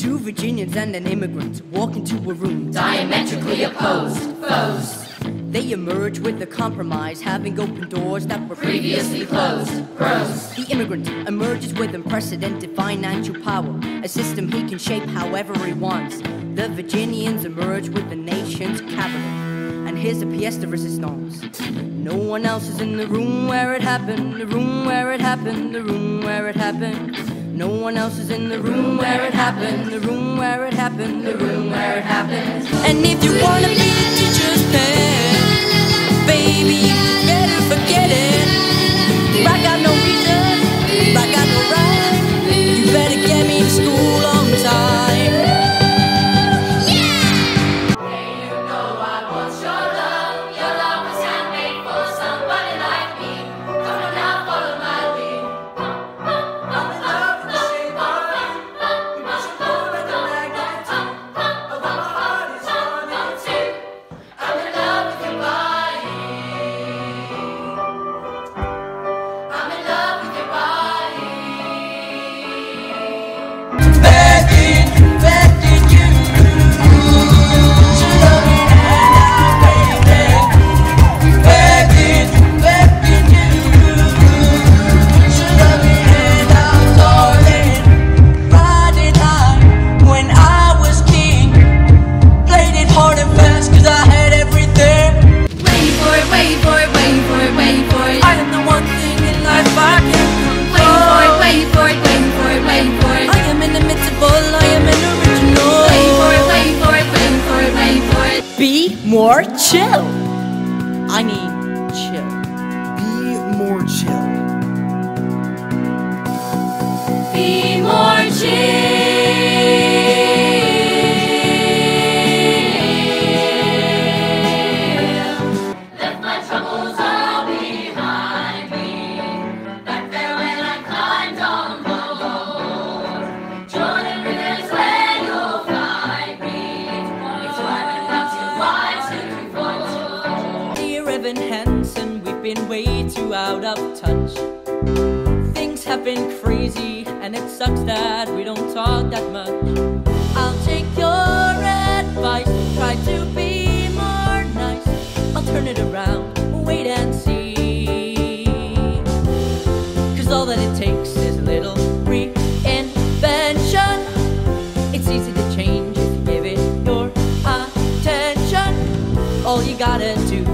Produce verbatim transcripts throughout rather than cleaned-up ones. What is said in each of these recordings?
Two Virginians and an immigrant walk into a room diametrically opposed foes. They emerge with a compromise, having opened doors that were previously closed. Gross. The immigrant emerges with unprecedented financial power, a system he can shape however he wants. The Virginians emerge with the nation's capital. And here's a pièce de résistance. No one else is in the room where it happened, the room where it happened, the room where it happened. No one else is in the room where it happened, the room where it happened, the room where it happened. And if you wanna be a teacher's pet, baby, you better forget it. I got no reason, I got no right, you better get me to school on time. Yeah! Hey, you know I want your love, your love was handmade for somebody like me. Come on now, follow my lead. More chill. I mean, chill. Be more chill. Be more chill. Left my troubles all behind me. Back there when I climbed on the road. Jordan Rivers, where you'll find me. It's why Henson, we've been way too out of touch. Things have been crazy, and it sucks that we don't talk that much. I'll take your advice, try to be more nice. I'll turn it around, wait and see. Cause all that it takes is a little reinvention. It's easy to change if you give it your attention. All you gotta do,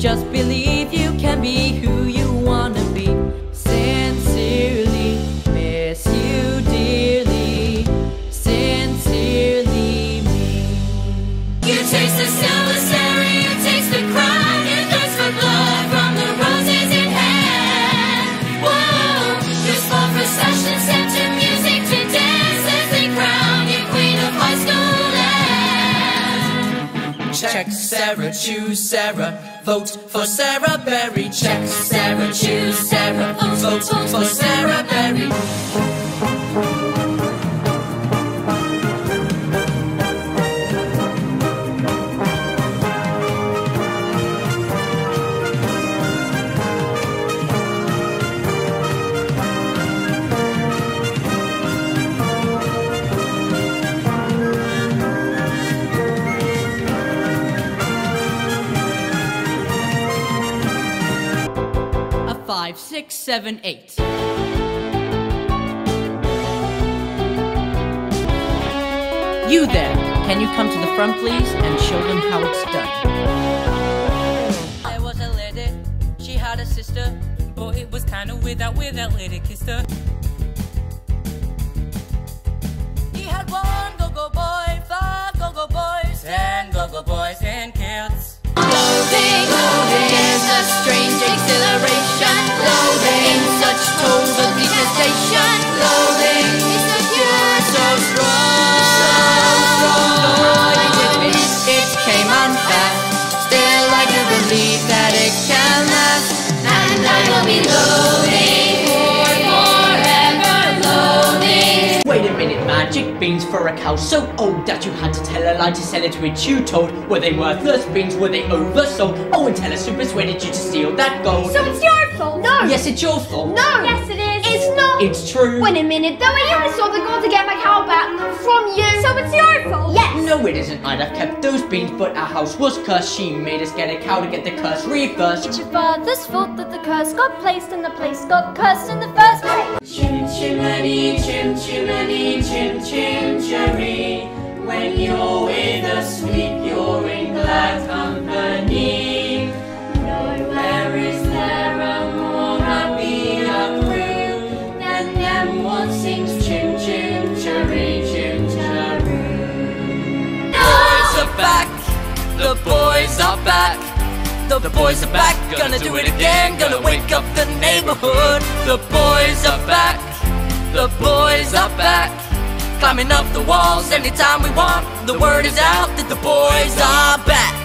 just believe you can be who you wanna be. Sincerely, miss you dearly. Sincerely, me. You taste the silver, you taste the crime, you thirst for blood from the roses in hand. Whoa, your small procession sent to music to dance as they crown you queen of high school land. Check Sarah, choose Sarah. Vote for Sarah Berry. Check Sarah, choose Sarah. Vote, vote for Sarah Berry. Five, six, seven, eight. You there, can you come to the front please and show them how it's done? There was a lady, she had a sister, but it was kind of weird that way that lady kissed her. He had one go-go boy, five go-go boys, ten go-go boys and kids. Loading, loading is a strange exhilaration. Loading in such total devastation. Loading is the cure so strong, so strong. It came on fast. Still I do believe that it can last. And I will be loading for forever. Loading. Wait a minute, magic beans for a cow so old that you had to tell a lie to sell it to a Jew told. Were they worthless beans? Were they oversold? Oh, and tell us, super persuaded you to steal that gold. So it's your fault? No. Yes, it's your fault. No. Yes, it is. It's not. It's true. Wait a minute, though, I only saw the gold to get my cow back from you. No, it isn't. I'd have kept those beans, but our house was cursed. She made us get a cow to get the curse reversed. It's your father's fault that the curse got placed and the place got cursed in the first place. Chim chimney, chim chimney, chim chimchery. When you're with a sweet, you're in glad company. Nowhere is there a more happier crew than them what sings chim chimchery, chimchery. The boys are back, the boys are back. The, the boys are back, gonna do it again, gonna wake up the neighborhood. The boys are back, the boys are back. Climbing up the walls anytime we want. The word is out that the boys are back.